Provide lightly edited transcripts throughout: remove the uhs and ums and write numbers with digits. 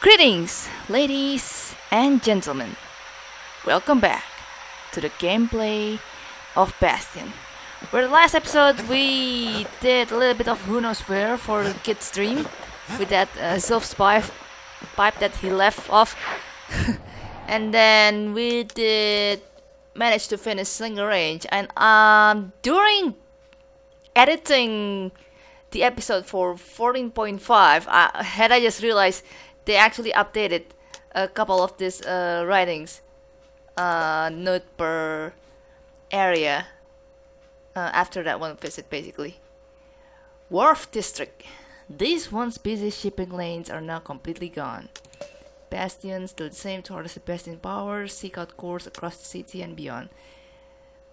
Greetings, ladies and gentlemen. Welcome back to the gameplay of Bastion. For the last episode we did a little bit of Who-Knows-Where for the Kid's stream with that Zylf's pipe that he left off. And then we did manage to finish Slinger Range, and during editing the episode for 14.5 I just realized they actually updated a couple of these writings, note per area, after that one visit basically. Wharf District. These one busy shipping lanes are now completely gone. Bastions do the same towards the Bastion power, seek out cores across the city and beyond.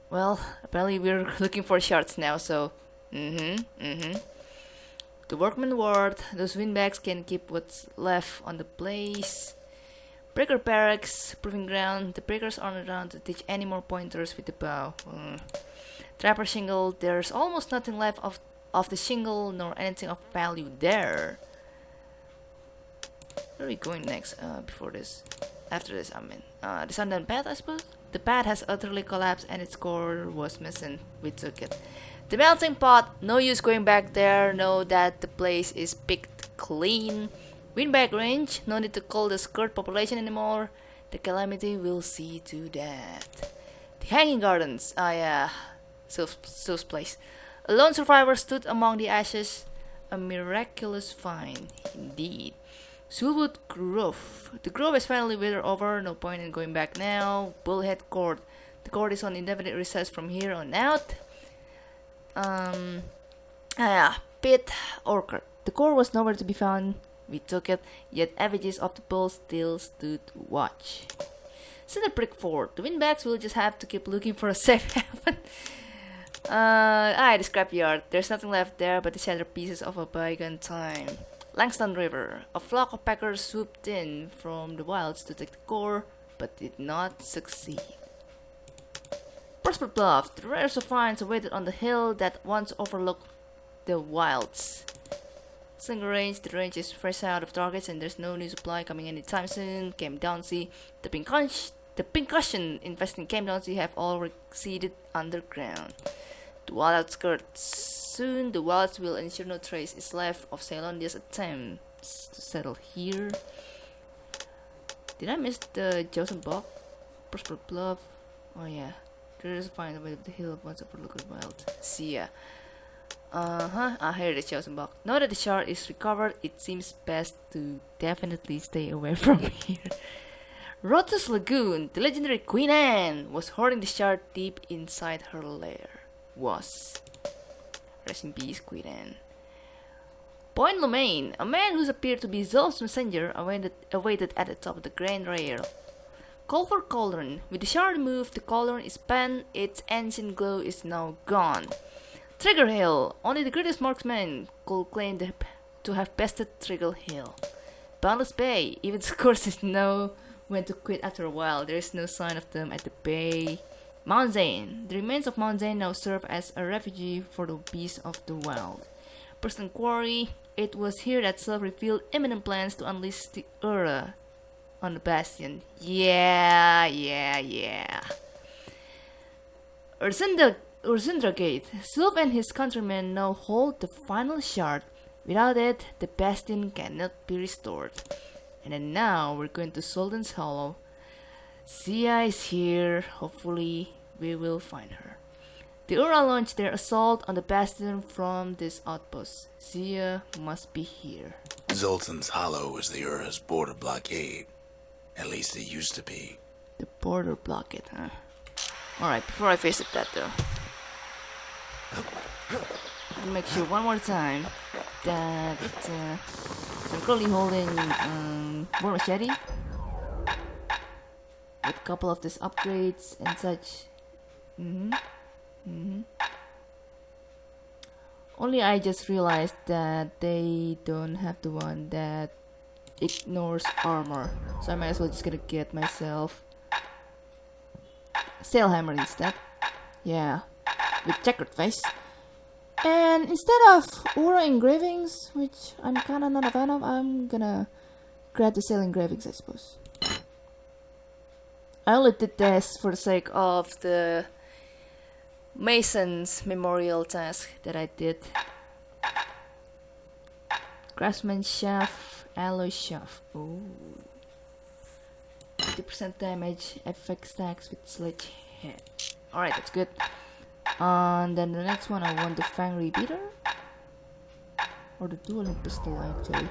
Well, apparently we're looking for shards now, so The workman ward, those windbags can keep what's left on the place. Breaker barracks, proving ground, the breakers aren't around to teach any more pointers with the bow. Trapper shingle, there's almost nothing left of the shingle, nor anything of value there. Where are we going next? After this, I mean. The sundown path, I suppose? The path has utterly collapsed and its core was missing. We took it. The melting pot, no use going back there, know that the place is picked clean. Windbag range, no need to call the skirt population anymore. The calamity will see to that. The hanging gardens, Sylph's place. A lone survivor stood among the ashes, a miraculous find, indeed. Sulwood Grove, the grove is finally withered over, no point in going back now. Bullhead Court, the court is on indefinite recess from here on out. Pit Orchard. The core was nowhere to be found. We took it, yet effigies of the bull still stood watch. Cinderbrick Ford. The windbags will just have to keep looking for a safe haven. The scrapyard. There's nothing left there but the shattered pieces of a bygone time. Langston River. A flock of packers swooped in from the wilds to take the core, but did not succeed. Prosper Bluff, the rarest of finds awaited on the hill that once overlooked the wilds. Slinger Range, the range is fresh out of targets and there's no new supply coming anytime soon. Camp Downsea, the Pincushion investing in Camp Downsea have all receded underground. The wild outskirts, soon the wilds will ensure no trace is left of Ceylonia's attempts to settle here. Did I miss the Joseph Bob? Prosper Bluff, oh yeah. There's a find away up the hill once overlooked wild. Zia. I hear the chosen box. Now that the shard is recovered, it seems best to definitely stay away from here. Rotus Lagoon, the legendary Queen Anne, was hoarding the shard deep inside her lair. Rest in peace, Queen Anne. Point Lomain, a man who appeared to be Zulf's messenger, awaited at the top of the Grand Rail. Culver Cauldron. With the shard removed, the cauldron is spent, its ancient glow is now gone. Trigger Hill. Only the greatest marksman could claim to have bested Trigger Hill. Boundless Bay. Even the courses know when to quit after a while. There is no sign of them at the bay. Mount Zane. The remains of Mount Zane now serve as a refuge for the beasts of the wild. Preston Quarry. It was here that Sylph revealed imminent plans to unleash the Ura on the Bastion. Yeah. Ursindra Gate. Sylph and his countrymen now hold the final shard. Without it, the Bastion cannot be restored. And then now we're going to Zulten's Hollow. Zia is here. Hopefully we will find her. The Ura launched their assault on the Bastion from this outpost. Zia must be here. Zulten's Hollow is the Ura's border blockade. At least it used to be. The border blockade, huh? Alright, before I face up that though, I'll make sure one more time that I'm currently holding war machete with a couple of these upgrades and such. Only I just realized that they don't have the one that ignores armor, so I might as well just gonna get myself Sailhammer instead. Yeah, with checkered face. And instead of Ura engravings, which I'm kinda not a fan of, I'm gonna Grab the cell engravings, I suppose. I only did this for the sake of the Mason's memorial task that I did. Craftsman shaft, alloy shaft. Oh. 50% damage, effect stacks with sledgehammer. Alright, that's good. And then the next one, I want the Fang Repeater. Or the dual hit pistol, actually.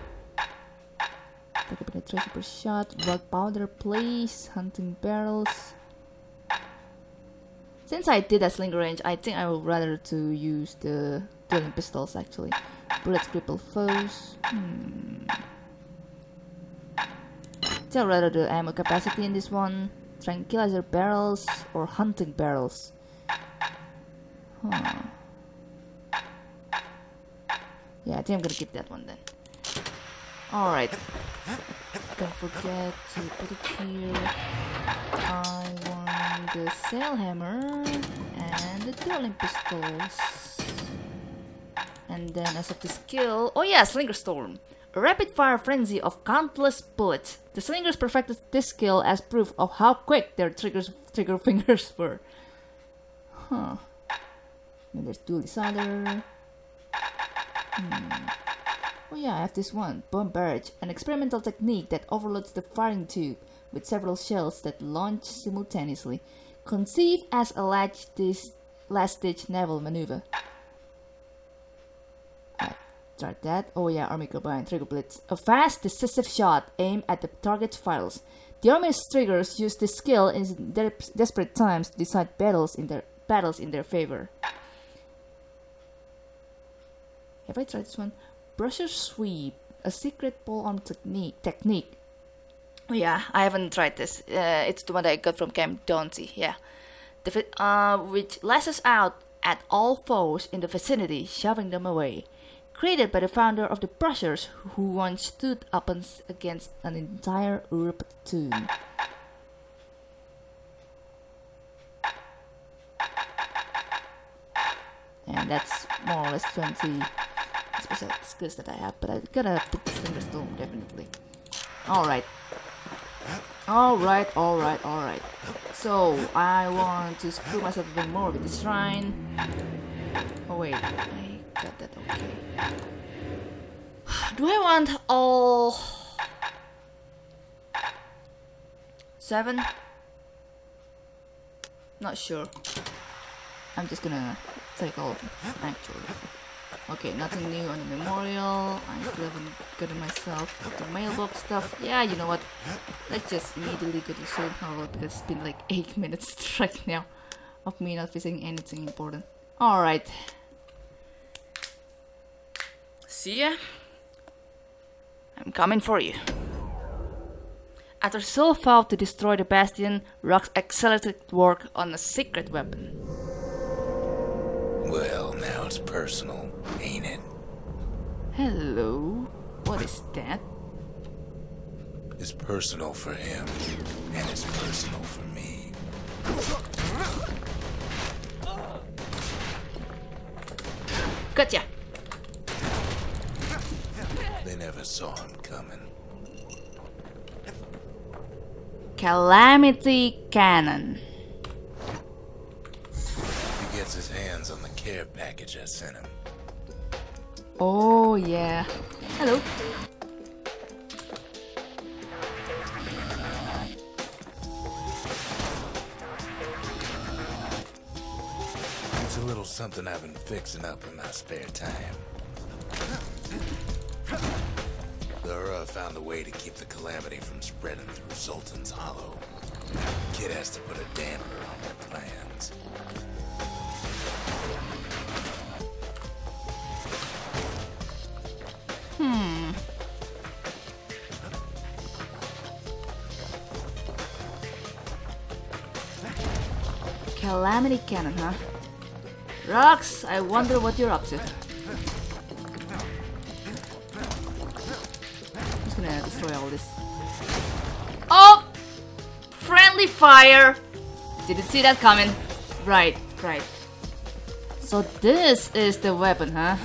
Take a penetration per shot. Blood powder, please. Hunting barrels. Since I did a slinger range, I think I would rather to use the dueling pistols, actually. Bullets cripple foes. I'd rather the ammo capacity in this one. Tranquilizer barrels or hunting barrels. Huh. Yeah, I think I'm gonna keep that one then. Alright. Don't forget to put it here. I want the sail hammer and the dueling pistols. And then as of the skill. Oh yeah, Slinger Storm. A rapid-fire frenzy of countless bullets. The slingers perfected this skill as proof of how quick their trigger fingers were. Huh. And there's dual decider. Oh yeah, I have this one. Bomb barrage. An experimental technique that overloads the firing tube with several shells that launch simultaneously. Conceived as a last-ditch naval maneuver. Start that. Oh yeah, Army Combined Trigger Blitz. A fast, decisive shot aimed at the target's vitals. The Army's triggers use this skill in their desperate times to decide battles in their favor. Have I tried this one? Brusher Sweep. A secret pole-arm technique. Oh yeah, I haven't tried this. It's the one that I got from Camp Daunty. Yeah. Which lashes out at all foes in the vicinity, shoving them away. Created by the founder of the Brushers, who once stood up against an entire Ura platoon. And that's more or less 20 special skills that I have, but I gotta put this in the storm, definitely. Alright. Alright, alright, alright. So, I want to screw myself even more with this shrine. Oh wait. Got that, okay. Do I want all 7? Not sure. I'm just gonna take all of them, actually. Okay, nothing new on the memorial. I still haven't gotten myself with the mailbox stuff. Yeah, you know what? Let's just immediately go to Zulten's Hollow because it's been like 8 minutes right now of me not visiting anything important. Alright. Zia, I'm coming for you. After Zulf vowed to destroy the Bastion, Rucks accelerated work on a secret weapon. Well, now it's personal, ain't it? Hello, what is that? It's personal for him, and it's personal for me. Gotcha! They never saw him coming. Calamity Cannon. He gets his hands on the care package I sent him. Oh yeah. Hello. It's a little something I've been fixing up in my spare time. The Ura found a way to keep the calamity from spreading through Zulten's Hollow. Kid has to put a damper on their plans. Calamity Cannon, huh? Rucks, I wonder what you're up to. Destroy all this. Oh! Friendly fire! Didn't see that coming. Right, right. So this is the weapon, huh?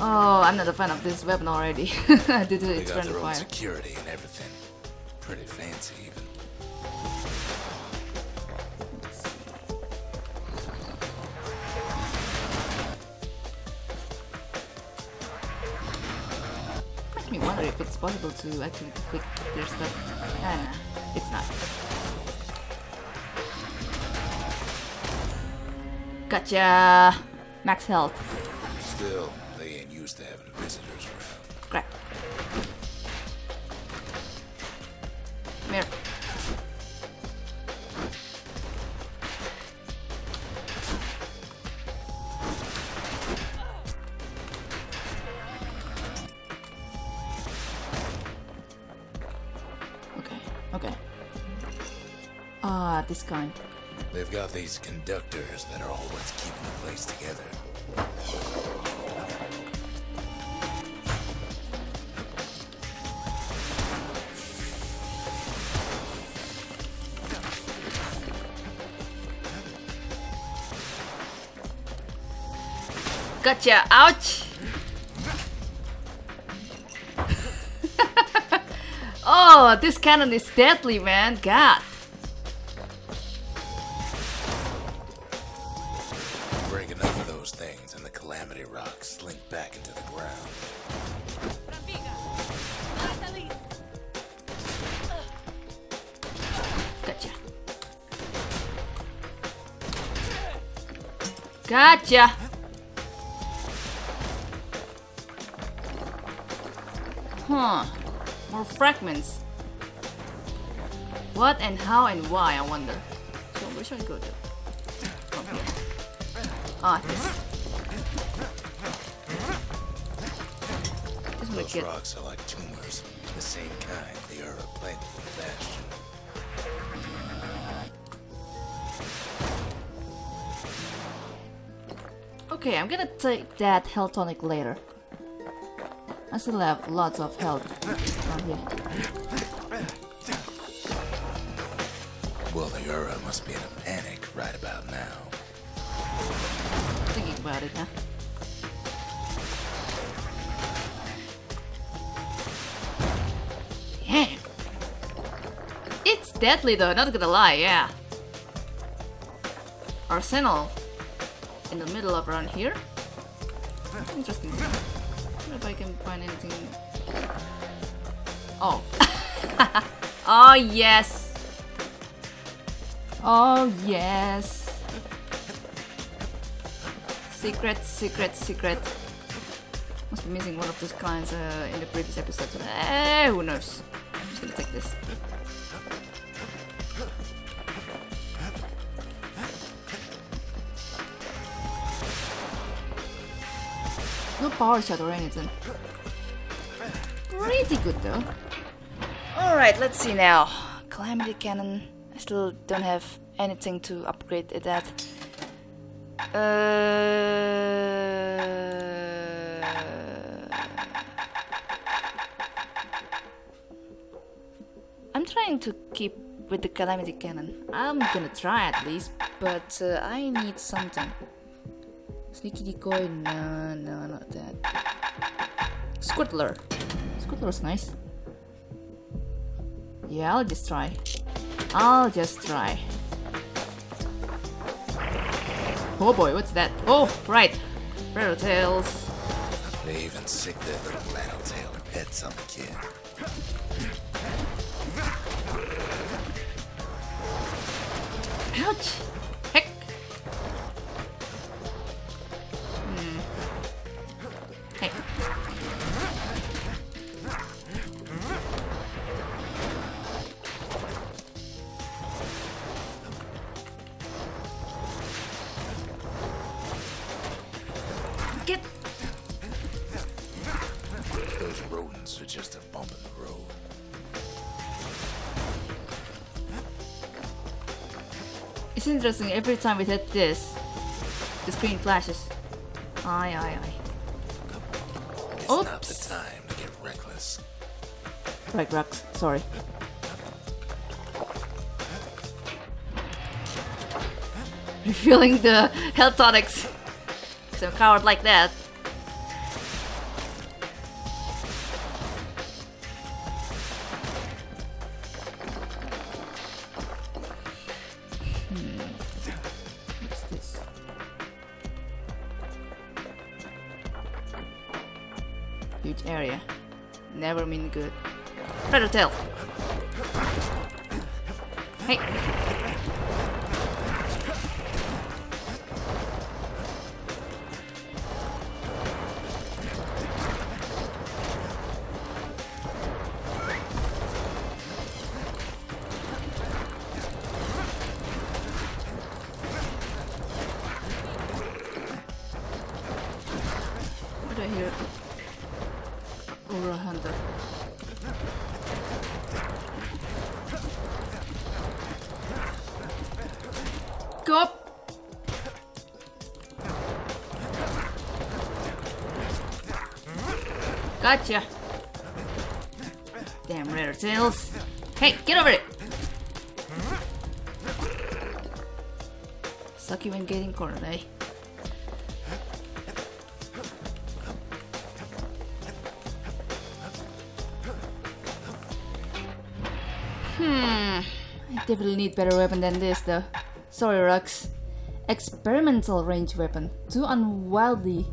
Oh, I'm not a fan of this weapon already. I did it. It's friendly fire. Security and everything. Pretty fancy even. Makes me wonder if it's possible to actually click their stuff. Nah, it's not. Gotcha. Max health. Still, they ain't used to having visitors around. Crap. Come here. Okay, okay. Ah, this kind. They've got these conductors that are always keeping the place together. Gotcha! Ouch! Oh, this cannon is deadly, man. God. Gotcha! Huh. More fragments. What and how and why, I wonder. So where should I go to? Oh, here. Ah, this. Those rocks are like tumors. The same kind the Ura planted with Bastion. Okay, I'm gonna take that health tonic later. I still have lots of health down here. Well, the Ura must be in a panic right about now. Thinking about it, huh? Yeah. It's deadly though, not gonna lie, yeah. Arsenal. In the middle of around here. Interesting. I wonder if I can find anything. Oh. Oh yes. Oh yes. Secret, secret, secret. Must be missing one of those clients in the previous episode. Who knows? I'm just gonna take this. No power shot or anything. Pretty good though. Alright, let's see now. Calamity Cannon. I still don't have anything to upgrade it at. I'm trying to keep with the Calamity Cannon. I'm gonna try at least, but I need something. Sneaky decoy, no, not that. Squirtler. Squirtler's nice. Yeah, I'll just try. I'll just try. Oh boy, what's that? Oh, right. Rattle tails. They even sick their little rattle tail pets on the kid. Ouch! It's interesting, every time we hit this, the screen flashes. Aye. It's oops. Not the time to get reckless. Right, Rucks, sorry. Refilling the health tonics. Some coward like that. Huge area. Never mean good. Better tell. Hey. Gotcha! Damn rare tails! Hey, get over it! Suck you in getting cornered, eh? I definitely need better weapon than this though. Sorry Rucks. Experimental range weapon. Too unwieldy,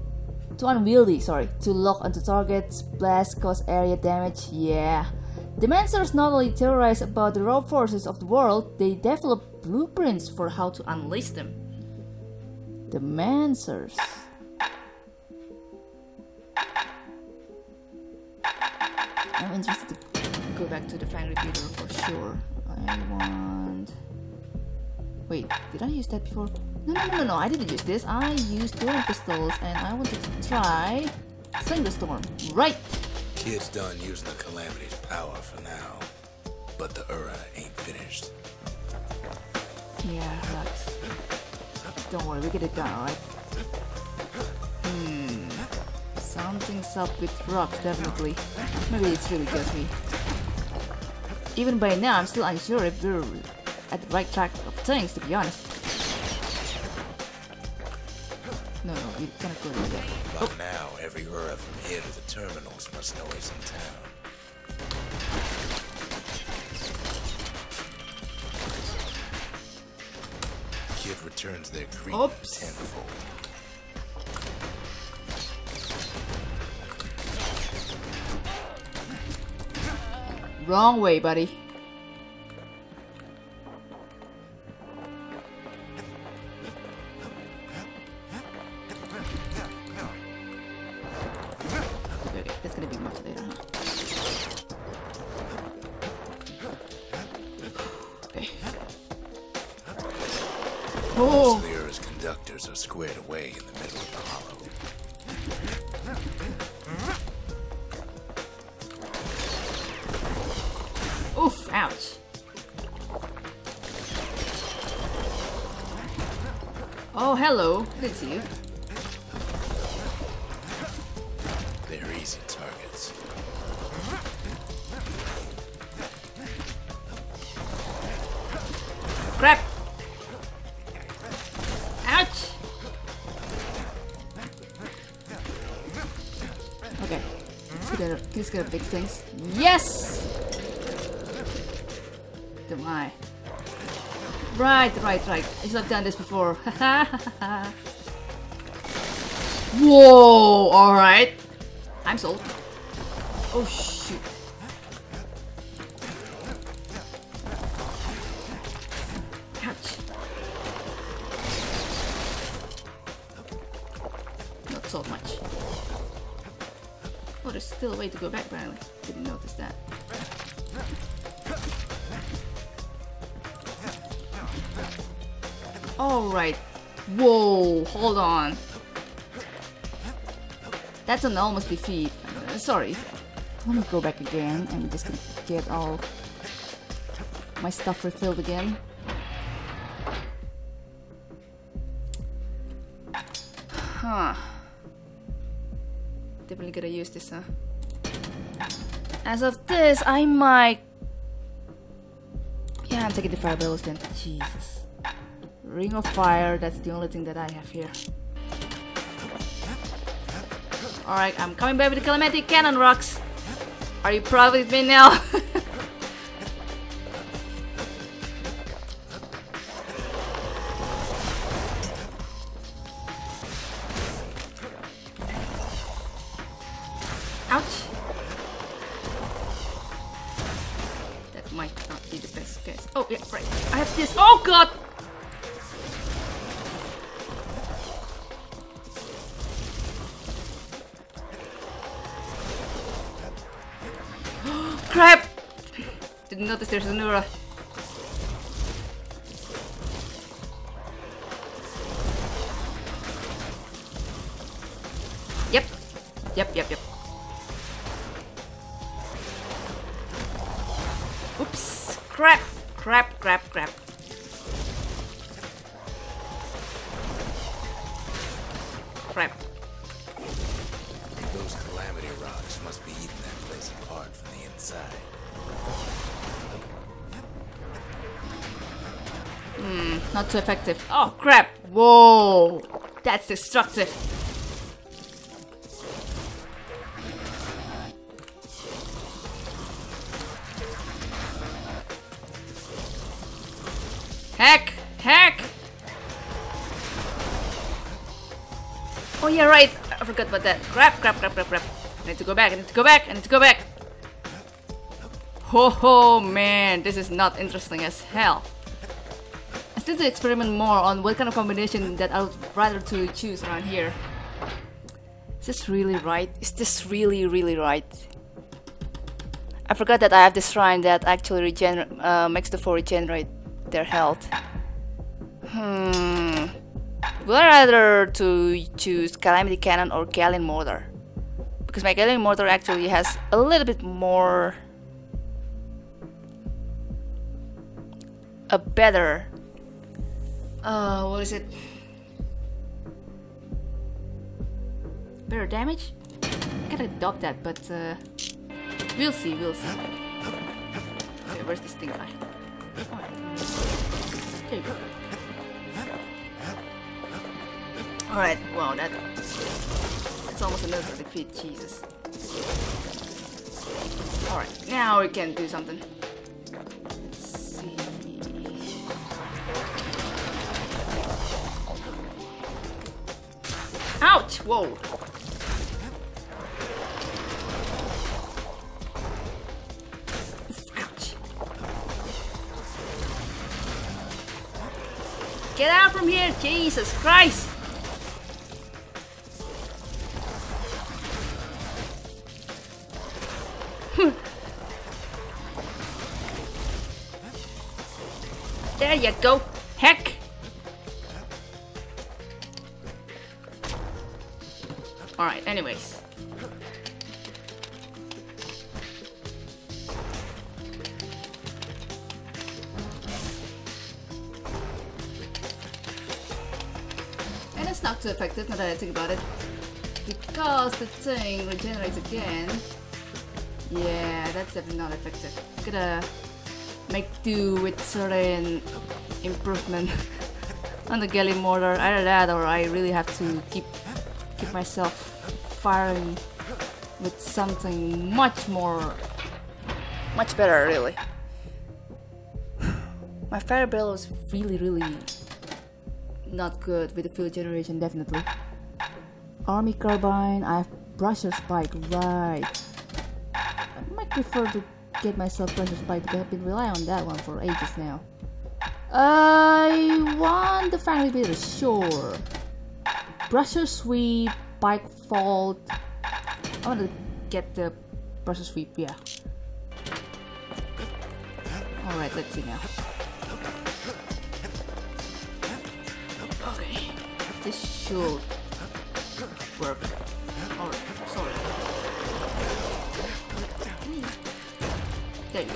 to lock onto targets, blast, cause area damage, yeah. The Mancers not only theorize about the raw forces of the world, they develop blueprints for how to unleash them. The Mancers. I'm interested to go back to the Fang Repeater for sure. I want... Wait, did I use that before? No, I didn't use this. I used dual pistols and I wanted to try Thunderstorm. Right! Kid's done using the Calamity's power for now, but the Ura ain't finished. Yeah, sucks. Don't worry, we get it done, alright? Something's up with rocks, definitely. Maybe it's really just me. Even by now, I'm still unsure if we're at the right track of things, to be honest. No, you cannot go like that. By now, every Ura from here to the terminals must know he's in town. Kid returns their creep tenfold. Wrong way, buddy. Squared away in the middle of the hollow. Oof, ouch. Oh, hello. Good to see you. They're easy targets. Crap! He's gonna fix things. Yes! Don't lie. Right. I should have done this before. Whoa! Alright. I'm sold. Oh shoot. Ouch. Not sold much. Oh, there's still a way to go back, but I didn't notice that. Alright. Whoa, hold on. That's an almost defeat. Sorry. Let me go back again. I'm just gonna get all my stuff refilled again. Huh. Definitely gonna use this, huh? As of this, I might... Yeah, I'm taking the fire bellows then. Jesus. Ring of fire, that's the only thing that I have here. Alright, I'm coming back with the calamity cannon, Rucks! Are you proud with me now? Ouch. be the best guess. Oh, yeah, right. I have this. Oh, God! Crap! Didn't notice there's an Ura. Yep. Oops! Crap. Those calamity rocks must be eating that place apart from the inside. Not too effective. Oh, crap! Whoa! That's destructive! Heck! Oh yeah, right! I forgot about that. Crap. I need to go back! Oh man, this is not interesting as hell. I still need to experiment more on what kind of combination that I would rather to choose around here. Is this really right? Is this really right? I forgot that I have this shrine that actually makes the four regenerate their health. Would I rather to choose Calamity Cannon or Galleon Mortar? Because my Galleon Mortar actually has a little bit more... a better... what is it? Better damage? I gotta adopt that, but we'll see. Okay, where's this thing? There you go. Alright, wow, that's almost another defeat, Jesus. Alright, now we can do something. Let's see... Ouch! Whoa! Ouch! Get out from here, Jesus Christ! There you go! Heck! Alright, anyways. And it's not too effective, now that I think about it. Because the thing regenerates again. Yeah, that's definitely not effective. I'm gonna make do with certain improvement on the Galleon Mortar. Either that or I really have to keep myself firing with something much better, really. My fire barrel is really not good with the field generation, definitely. Army Carbine, I have Brusher Spike, right. I might prefer to get myself Brusher Spike because I've been relying on that one for ages now. I want the Family Beater, sure. Brusher Sweep, Bike Vault. I want to get the Brusher Sweep, yeah. Alright, let's see now. Okay, this should work. Alright, sorry. There you go.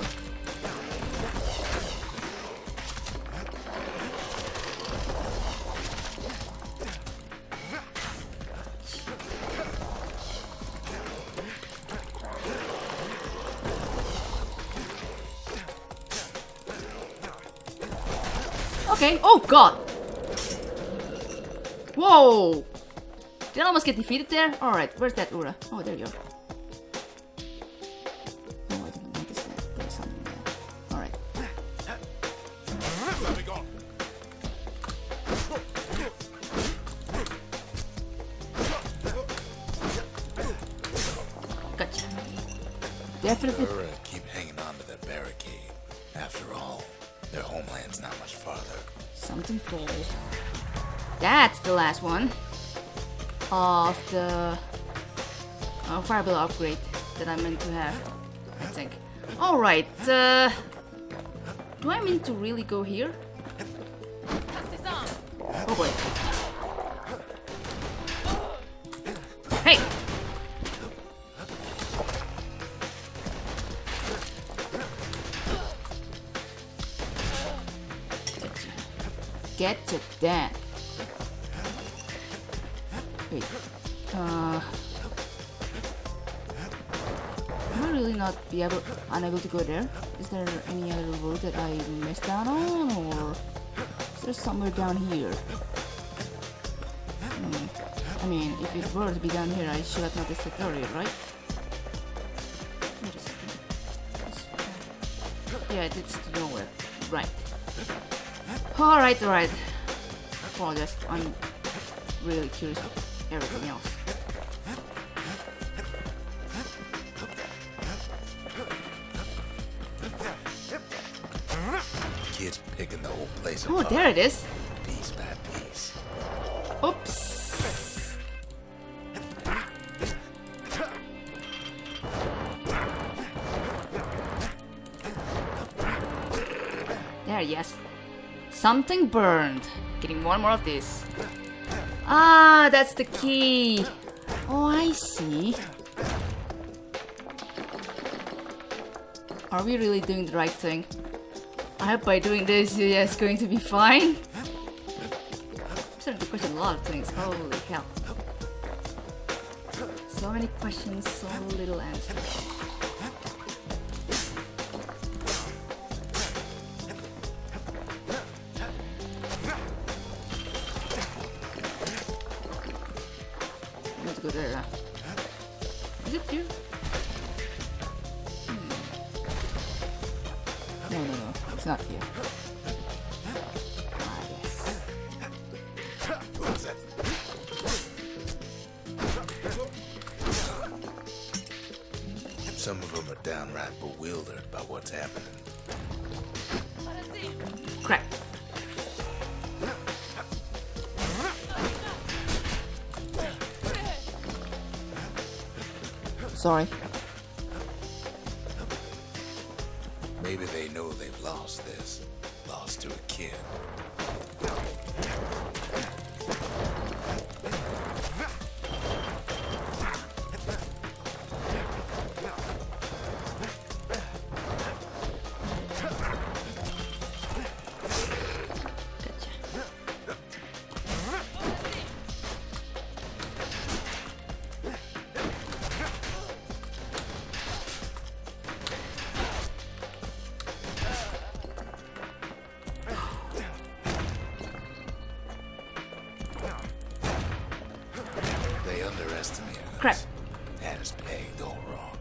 Okay. Oh God! Whoa! Did I almost get defeated there? All right. Where's that Ura? Oh, there you are. Oh, I didn't notice that. There's something there. All right. Gotcha. Definitely. Ura, keep hanging on to that barricade. After all, their homeland's not much farther. Something failed. That's the last one of the fireball upgrade that I meant to have, I think. Alright, do I mean to really go here? Oh boy. Hey! Get to that. Wait. Am I really not be able, unable to go there? Is there any other road that I missed out on, or is there somewhere down here? I mean, if it were to be down here, I should have noticed it earlier, right? Wait a second. Yeah, it's to nowhere. Right. Alright, alright. Apologize. I'm really curious about everything else. Kid's picking the whole place apart. Oh, there it is. Piece by piece. Oops. There, yes. Something burned. Getting one more of this. Ah, that's the key. Oh, I see. Are we really doing the right thing? I hope by doing this, it's going to be fine. I'm starting to question a lot of things. Holy hell. So many questions, so little answers. Some of them are downright bewildered by what's happening. Crap. Sorry. Maybe they know they've lost this. Lost to a kid. Crap. That is pegged all wrong.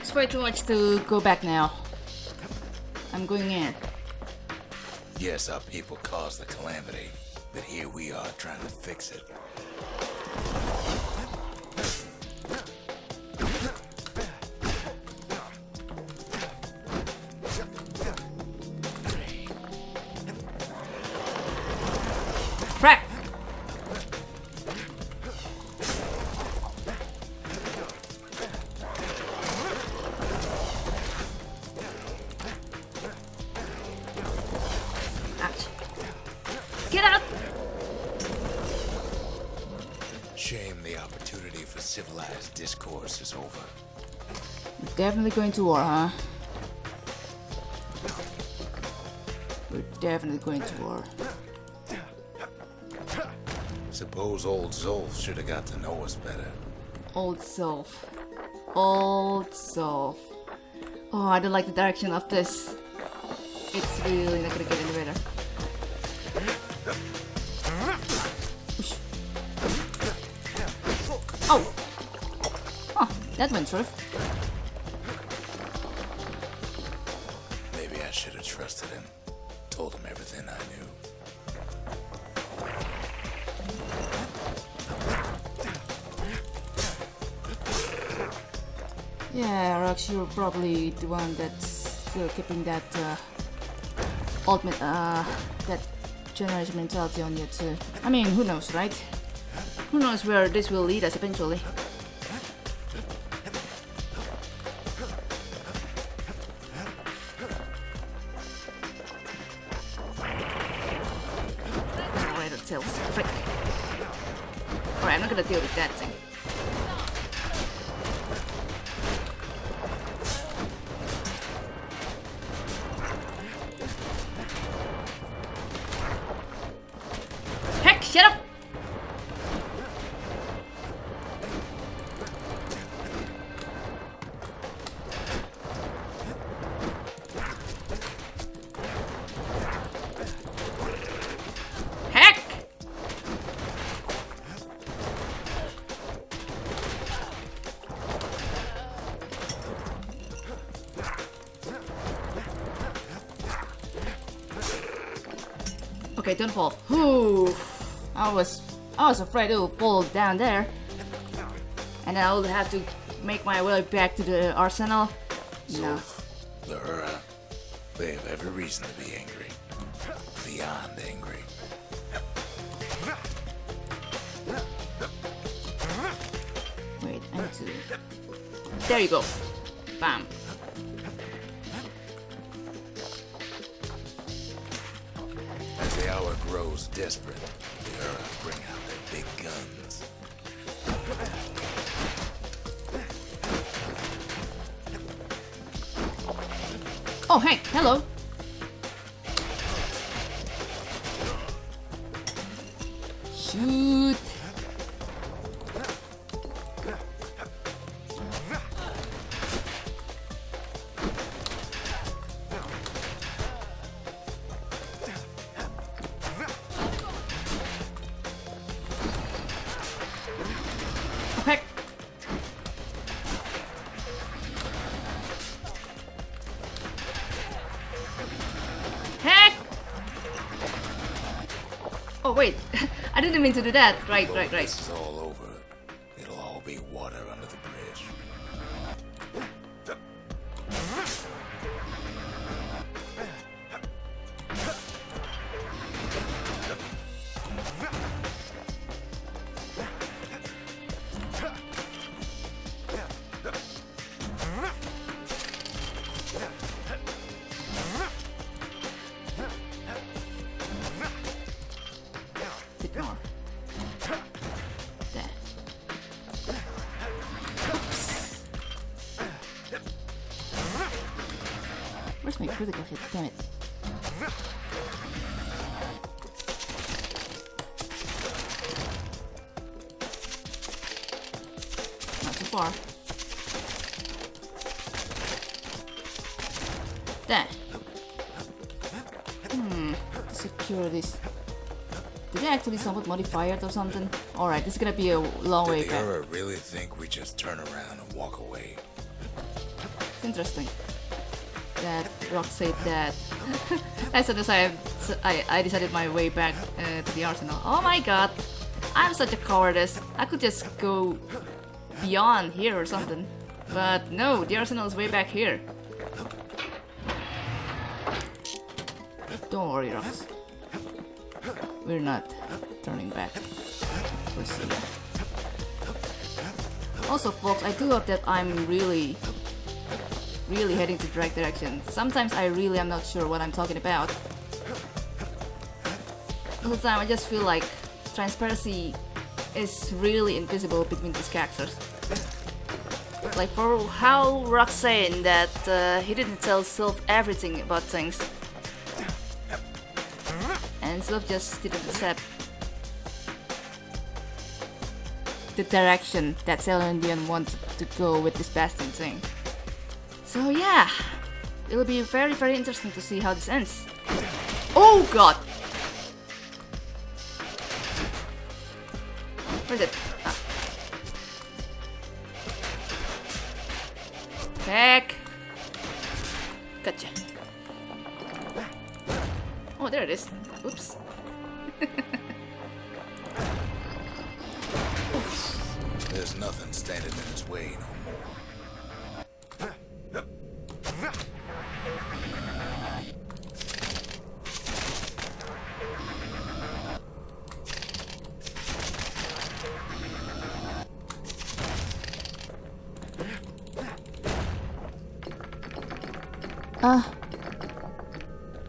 It's way too much to go back now. I'm going in. Yes, our people caused the calamity, but here we are trying to fix it. Crap! Civilized discourse is over. We're definitely going to war, huh? We're definitely going to war. Suppose old Zulf should have got to know us better. Old Zulf. Old Zulf. Oh, I don't like the direction of this. It's really not gonna get any better. Whoosh. Oh! Oh, that went through. Maybe I should have trusted him. Told him everything I knew. Yeah, Rucks, you're probably the one that's still keeping that that generation mentality on you too. I mean, who knows, right? Who knows where this will lead us eventually? Spider tails, frick! All right, I'm not gonna deal with that thing. Okay, don't fall. Ooh, I was afraid it would fall down there, and I would have to make my way back to the Arsenal. No. The Ura, they have every reason to be angry, beyond angry. Wait, I need to. There you go. Bam. The hour grows desperate. The Ura bring out their big guns. Oh, hey, hello. Shoot. Oh wait, I didn't mean to do that. Right, right, right. This is all over. It'll all be water under the bridge. Where's my critical hit? Damn it. Not too far. There. Secure this. Did I actually somewhat modify it or something? Alright, this is gonna be a long way back. Did the Ura really think we just turn around and walk away? It's interesting that Rucks said that. As soon as I decided my way back to the Arsenal. Oh my god, I'm such a cowardice. I could just go beyond here or something. But no, the Arsenal is way back here. Don't worry, Rucks. We're not turning back. We'll see. Also, folks, I do hope that I'm really heading to the right direction. Sometimes I really am not sure what I'm talking about. All the time I just feel like transparency is really invisible between these characters. Like for how Rucks saying that he didn't tell Sylph everything about things. And Sylph just didn't accept the direction that Celandian wanted to go with this Bastion thing. So yeah, it'll be very interesting to see how this ends. Oh god! Where is it? Ah. Back. Gotcha. Oh, there it is. Oops. There's nothing standing in its way no more.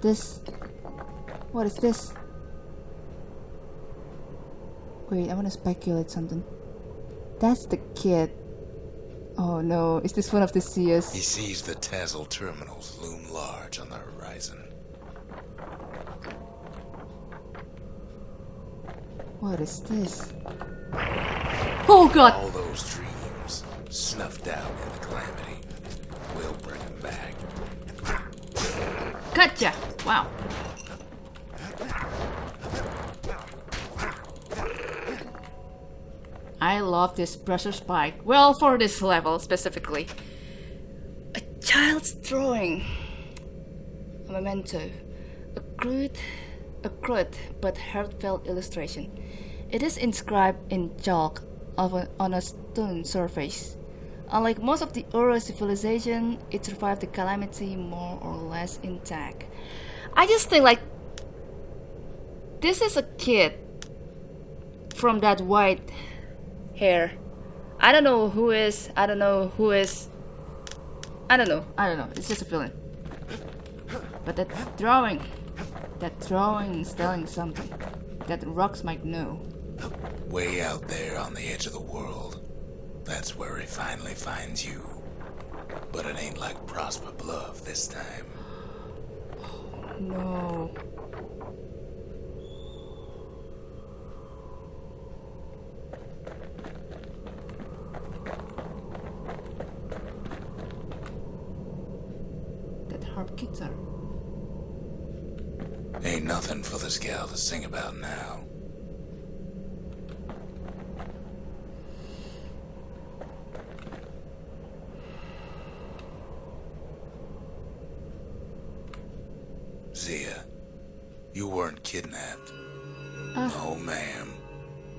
This... What is this? Wait, I want to speculate something. That's the kid. Oh no, is this one of the Zias? He sees the Tazal Terminals loom large on the horizon. What is this? Oh god! All those dreams snuffed out in the calamity will bring him back. Gotcha! Wow. I love this pressure spike. Well, for this level specifically. A child's drawing. A memento. A crude but heartfelt illustration. It is inscribed in chalk on a stone surface. Unlike most of the Ura civilization, it survived the calamity more or less intact. I just think, like, this is a kid from that white hair. I don't know who is, I don't know who is, I don't know, it's just a feeling. But that drawing is telling something that Rucks might know. Way out there on the edge of the world. That's where he finally finds you. But it ain't like Prosper Bluff this time. Oh, no. That harp guitar. Ain't nothing for this gal to sing about now. Zia, you weren't kidnapped. No, ma'am.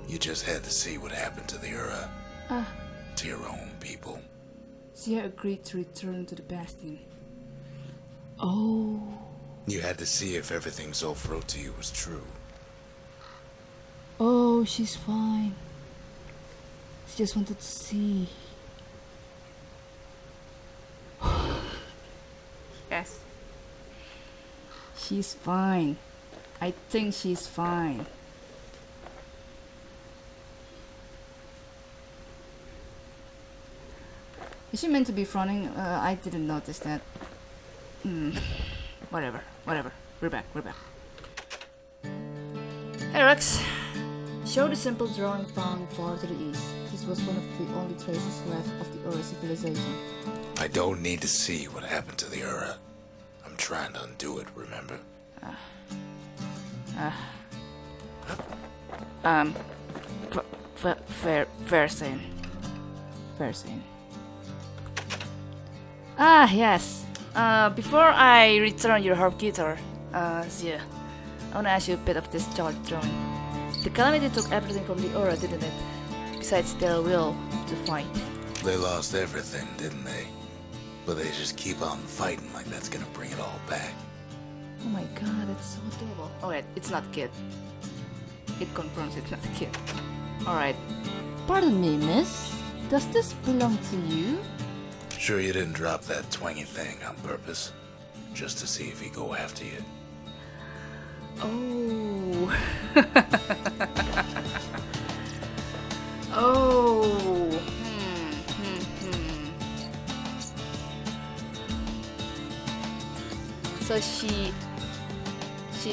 You just had to see what happened to the Ura. To your own people. Zia agreed to return to the Bastion. Oh. You had to see if everything Zulf wrote to you was true. Oh, she's fine. She just wanted to see. Yes. She's fine. I think she's fine. Is she meant to be fronting? I didn't notice that. Whatever. We're back. Hey Rex. Show the simple drawing found far to the east. This was one of the only traces left of the Ura civilization. I don't need to see what happened to the Ura. Trying to undo it, remember? Fair scene. Ah, yes. Before I return your harp guitar, Zia, I wanna ask you a bit of this chart drawing. The calamity took everything from the Ura, didn't it? Besides their will to fight. They lost everything, didn't they? But they just keep on fighting like that's gonna bring it all back. Oh my god, it's so adorable. Alright, it's not Kid. It confirms it's not Kid. Alright. Pardon me, miss. Does this belong to you? Sure you didn't drop that twangy thing on purpose? Just to see if he'd go after you. Oh. Oh. So she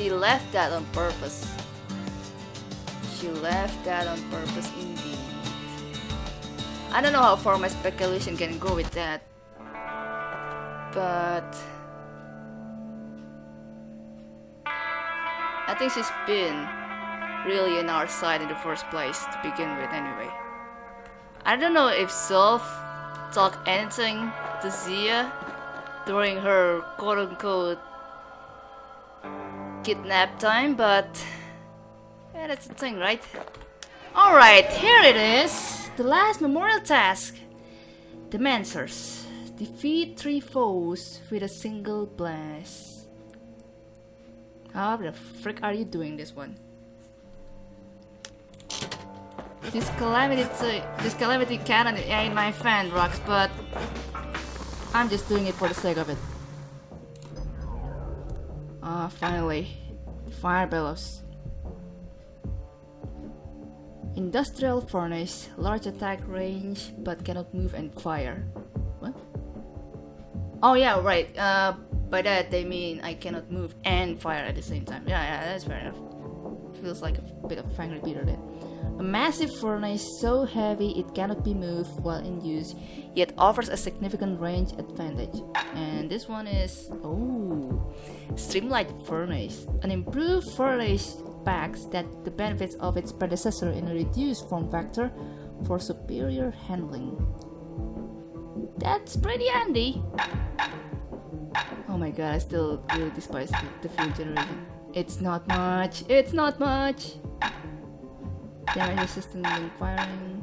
left that on purpose. She left that on purpose indeed. I don't know how far my speculation can go with that. But I think she's been really on our side in the first place to begin with anyway. I don't know if Sylph talked anything to Zia during her quote-unquote kidnap time, but yeah, that's the thing, right? Alright, here it is! The last memorial task! The Mancers. Defeat 3 foes with a single blast. How the frick are you doing this one? This calamity cannon ain't my fan, Rucks, but I'm just doing it for the sake of it. Ah, finally. Fire bellows. Industrial furnace, large attack range, but cannot move and fire. What? Oh yeah, right. By that they mean I cannot move and fire at the same time. Yeah, that's fair enough. Feels like a bit of a fan repeater then. A massive furnace so heavy it cannot be moved while in use, yet offers a significant range advantage. And this one is... oh, Streamlight Furnace. An improved furnace packs that the benefits of its predecessor in a reduced form factor for superior handling. That's pretty handy! Oh my god, I still really despise the fuel generation. It's not much! It's not much! Damage resistance when firing.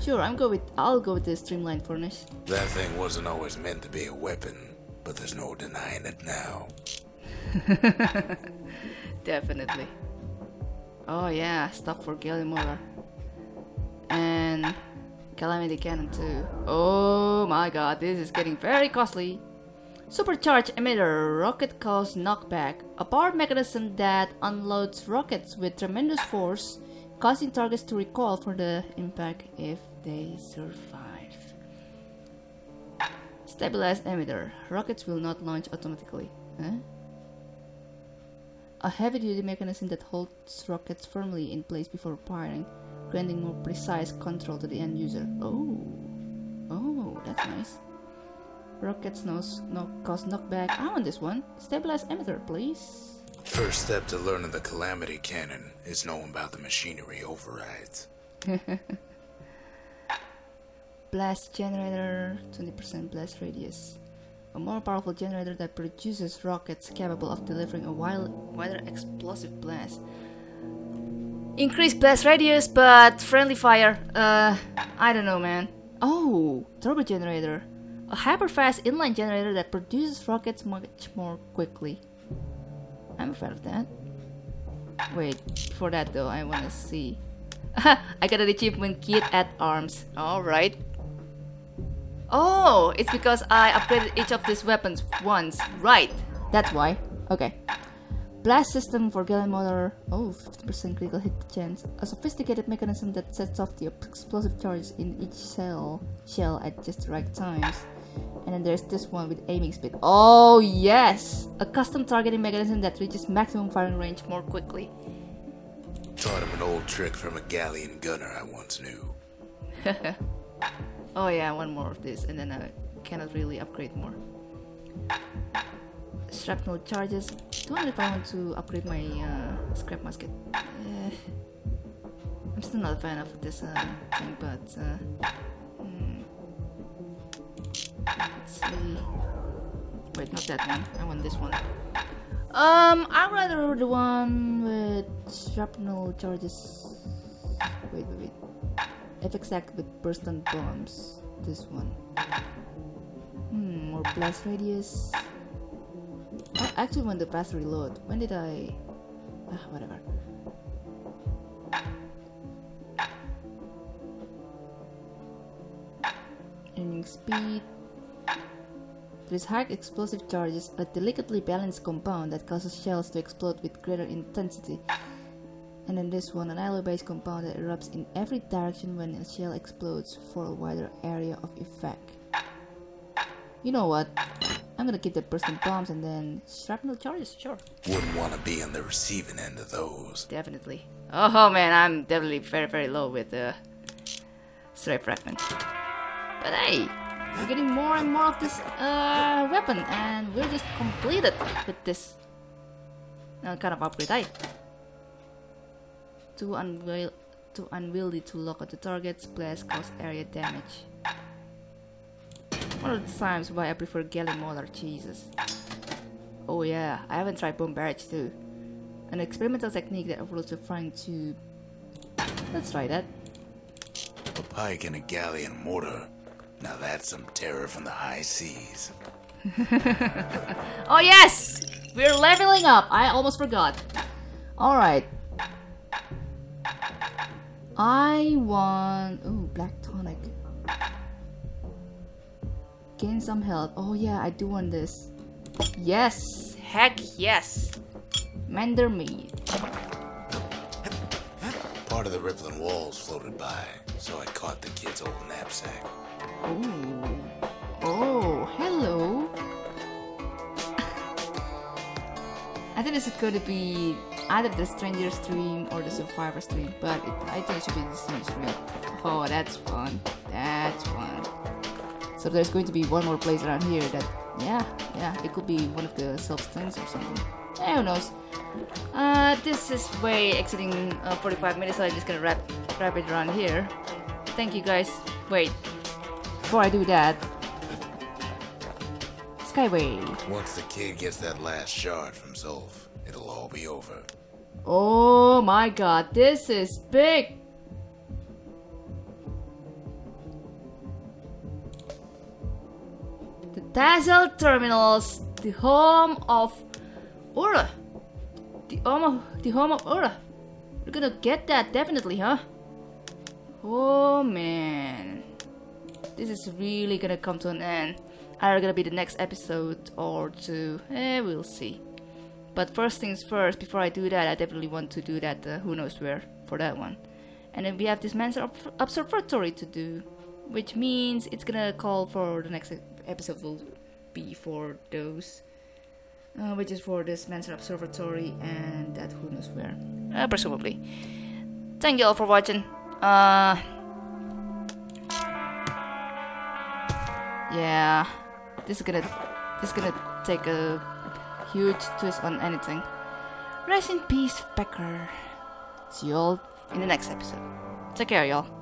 Sure, I'll go with the Streamlined Furnace. That thing wasn't always meant to be a weapon, but there's no denying it now. Definitely. Oh yeah, stuff for Gallimore. And Calamity Cannon too. Oh my god, this is getting very costly. Supercharged emitter, rocket cause knockback, a powered mechanism that unloads rockets with tremendous force, causing targets to recoil for the impact if they survive. Stabilized emitter, rockets will not launch automatically. Huh? A heavy-duty mechanism that holds rockets firmly in place before firing, granting more precise control to the end user. Oh, oh, that's nice. Rockets cause knockback. I want this one. Stabilize emitter, please. First step to learning the Calamity Cannon is knowing about the machinery overrides. Blast generator, 20% blast radius. A more powerful generator that produces rockets capable of delivering a wider explosive blast. Increased blast radius, but friendly fire. I don't know, man. Oh, turbo generator. A hyper-fast inline generator that produces rockets much more quickly. I'm a fan of that. Wait, before that though, I wanna see. I got an achievement, Kid at Arms. Alright. Oh, it's because I upgraded each of these weapons once. Right. That's why. Okay. Blast system for Gallimore. Oh, 50% critical hit chance. A sophisticated mechanism that sets off the explosive charges in each shell at just the right times. And then there's this one with aiming speed. Oh yes! A custom targeting mechanism that reaches maximum firing range more quickly. Taught him an old trick from a Galleon gunner I once knew. Oh yeah, one more of this and then I cannot really upgrade more. Shrapnel charges. Don't know if I want to upgrade my scrap musket. I'm still not a fan of this thing, but let's see. Wait, not that one. I want this one. I'd rather the one with shrapnel charges. Wait. FX act with burst on bombs. This one. More blast radius. I actually want the fast reload. When did I... ah, whatever. Aiming speed. There's high explosive charges, a delicately balanced compound that causes shells to explode with greater intensity. And then this one, an alloy-based compound that erupts in every direction when a shell explodes for a wider area of effect. You know what? I'm gonna keep the bursting bombs and then shrapnel charges, sure. Wouldn't want to be on the receiving end of those. Definitely. Oh man, I'm definitely very, very low with the stray fragment. But hey, we're getting more and more of this weapon, and we're just completed with this kind of upgrade. To unveil too unwieldy to look at the target's place cause area damage. One of the times why I prefer galley molar cheeses. Oh yeah, I haven't tried bomb barrage too. An experimental technique that overlooks the frying tube. Let's try that. A pike and a galley and mortar. Now that's some terror from the high seas. Oh yes! We're leveling up! I almost forgot. Alright. I want... Ooh, black tonic. Gain some health. Oh yeah, I do want this. Yes! Heck yes! Mender meat. Part of the rippling walls floated by, so I caught the kid's old knapsack. Ooh. Oh, hello! I think this is going to be either the stranger stream or the survivor stream, but I think it should be the same stream. Oh, that's fun. That's fun. So there's going to be one more place around here that, yeah, it could be one of the substances or something. Hey, who knows? This is way exceeding 45 minutes, so I'm just gonna wrap it around here. Thank you guys. Wait, before I do that, Skyway. Once the kid gets that last shard from Zulf, it'll all be over. Oh my god, this is big! The Tazal Terminals, the home of Ura! The home of Ura! We're gonna get that definitely, huh? Oh man. This is really gonna come to an end. Either gonna be the next episode or two, we'll see. But first things first, before I do that, I definitely want to do that Who-Knows-Where for that one. And then we have this Mancer Observatory to do, which means it's gonna call for the next episode will be for those, which is for this Mancer Observatory and that Who-Knows-Where, presumably. Thank you all for watching. Yeah. This is gonna take a huge twist on anything. Rest in peace, Pecker. See y'all in the next episode. Take care, y'all.